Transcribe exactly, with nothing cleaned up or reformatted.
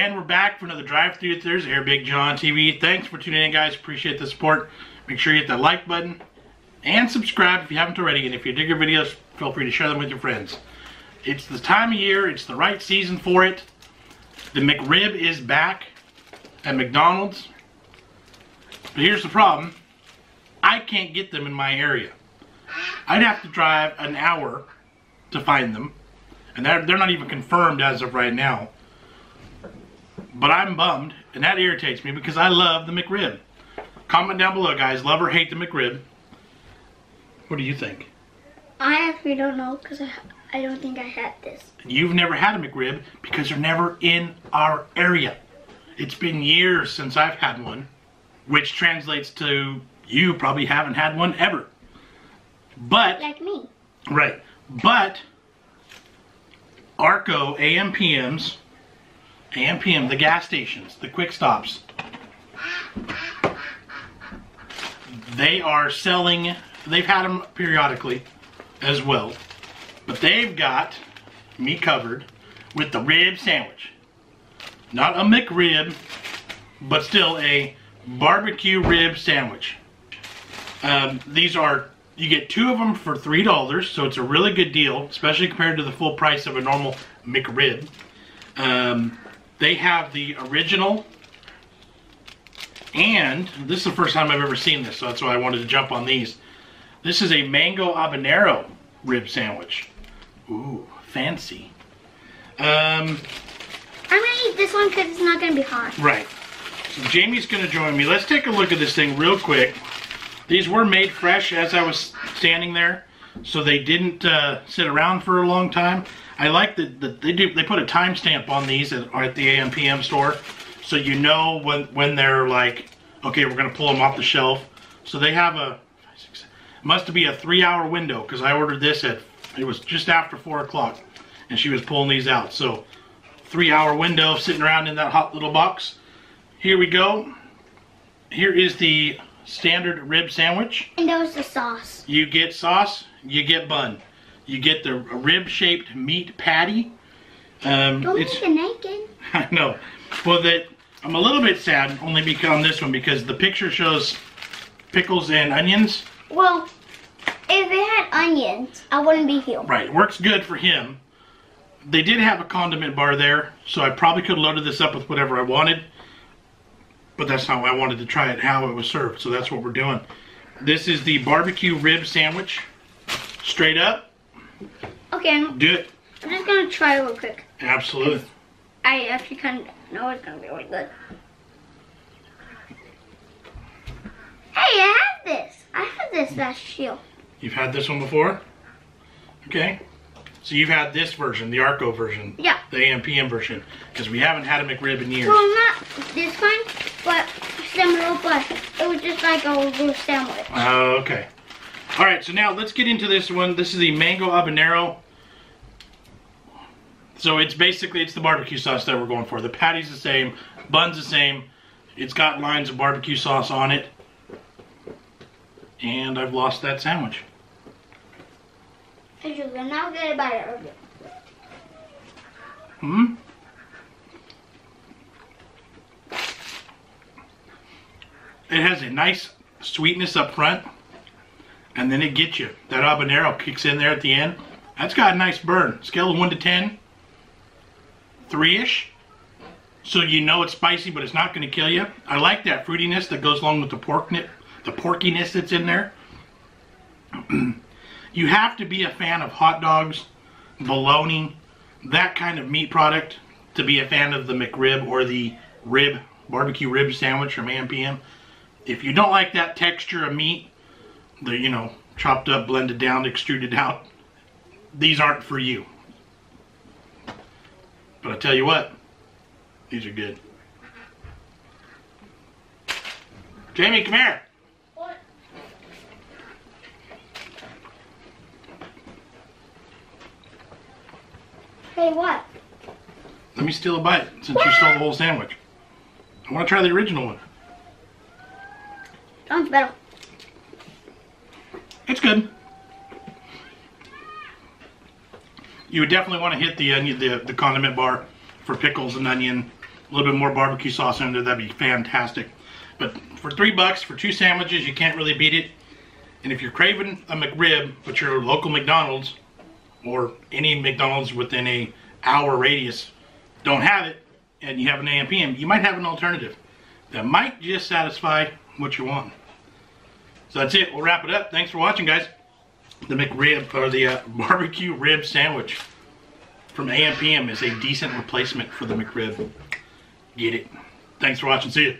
And we're back for another drive-thru. There's Air Big John T V. Thanks for tuning in, guys. Appreciate the support. Make sure you hit that like button and subscribe if you haven't already. And if you dig your videos, feel free to share them with your friends. It's the time of year. It's the right season for it. The McRib is back at McDonald's. But here's the problem. I can't get them in my area. I'd have to drive an hour to find them. And they're, they're not even confirmed as of right now. But I'm bummed, and that irritates me because I love the McRib. Comment down below, guys. Love or hate the McRib. What do you think? I actually don't know because I, I don't think I had this. You've never had a McRib because they're never in our area. It's been years since I've had one, which translates to you probably haven't had one ever. But like me. Right. But Arco A M P Ms, A M P M, the gas stations, the quick stops, they are selling, they've had them periodically as well, but they've got me covered with the rib sandwich. Not a McRib, but still a barbecue rib sandwich. Um, these are, you get two of them for three dollars, so it's a really good deal, especially compared to the full price of a normal McRib. Um, They have the original, and this is the first time I've ever seen this, so that's why I wanted to jump on these. This is a Mango Habanero rib sandwich. Ooh, fancy. Um, I'm going to eat this one because it's not going to be hot. Right. So Jamie's going to join me. Let's take a look at this thing real quick. These were made fresh as I was standing there, so they didn't uh, sit around for a long time. I like that the, they do. They put a timestamp on these at, at the A M P M store, so you know when when they're like, okay, we're gonna pull them off the shelf. So they have a five, six, must be a three-hour window because I ordered this at it was just after four o'clock, and she was pulling these out. So three-hour window sitting around in that hot little box. Here we go. Here is the standard rib sandwich. And that was the sauce. You get sauce. You get bun. You get the rib-shaped meat patty. Um, Don't it's, make it naked. I know. Well, that I'm a little bit sad only because on this one because the picture shows pickles and onions. Well, if it had onions, I wouldn't be here. Right. Works good for him. They did have a condiment bar there, so I probably could have loaded this up with whatever I wanted. But that's how I wanted to try it, how it was served. So that's what we're doing. This is the barbecue rib sandwich. Straight up. Okay. Do it. I'm just gonna try it real quick. Absolutely. I actually kind of know it's gonna be really good. Hey, I had this. I had this last year. You've had this one before? Okay. So you've had this version, the Arco version. Yeah. The A M P M version, because we haven't had a McRib in years. Well, not this one, but similar. But it was just like a little sandwich. Oh, uh, okay. All right, so now let's get into this one. This is the Mango Habanero. So it's basically, it's the barbecue sauce that we're going for. The patty's the same, bun's the same. It's got lines of barbecue sauce on it. And I've lost that sandwich. And you're not good about it earlier. Hmm? It has a nice sweetness up front. And then it gets you. That habanero kicks in there at the end. That's got a nice burn. Scale of one to ten. three-ish. So you know it's spicy, but it's not going to kill you. I like that fruitiness that goes along with the pork nip, the porkiness that's in there. You have to be a fan of hot dogs, bologna, that kind of meat product to be a fan of the McRib or the rib, barbecue rib sandwich from A M P M. If you don't like that texture of meat, the, you know, chopped up, blended down, extruded out, these aren't for you. But I tell you what, these are good. Jamie, come here. What? Hey, what? Let me steal a bite since what? You stole the whole sandwich. I want to try the original one. Sounds better. It's good. You would definitely want to hit the onion, the, the condiment bar for pickles and onion a little bit more barbecue sauce in there, that'd be fantastic. But for three bucks for two sandwiches, you can't really beat it. And if you're craving a McRib, but your local McDonald's or any McDonald's within a hour radius don't have it, and you have an A M P M, you might have an alternative that might just satisfy what you want. So that's it. We'll wrap it up. Thanks for watching, guys. The McRib, or the uh, barbecue rib sandwich from A M P M is a decent replacement for the McRib. Get it. Thanks for watching. See you.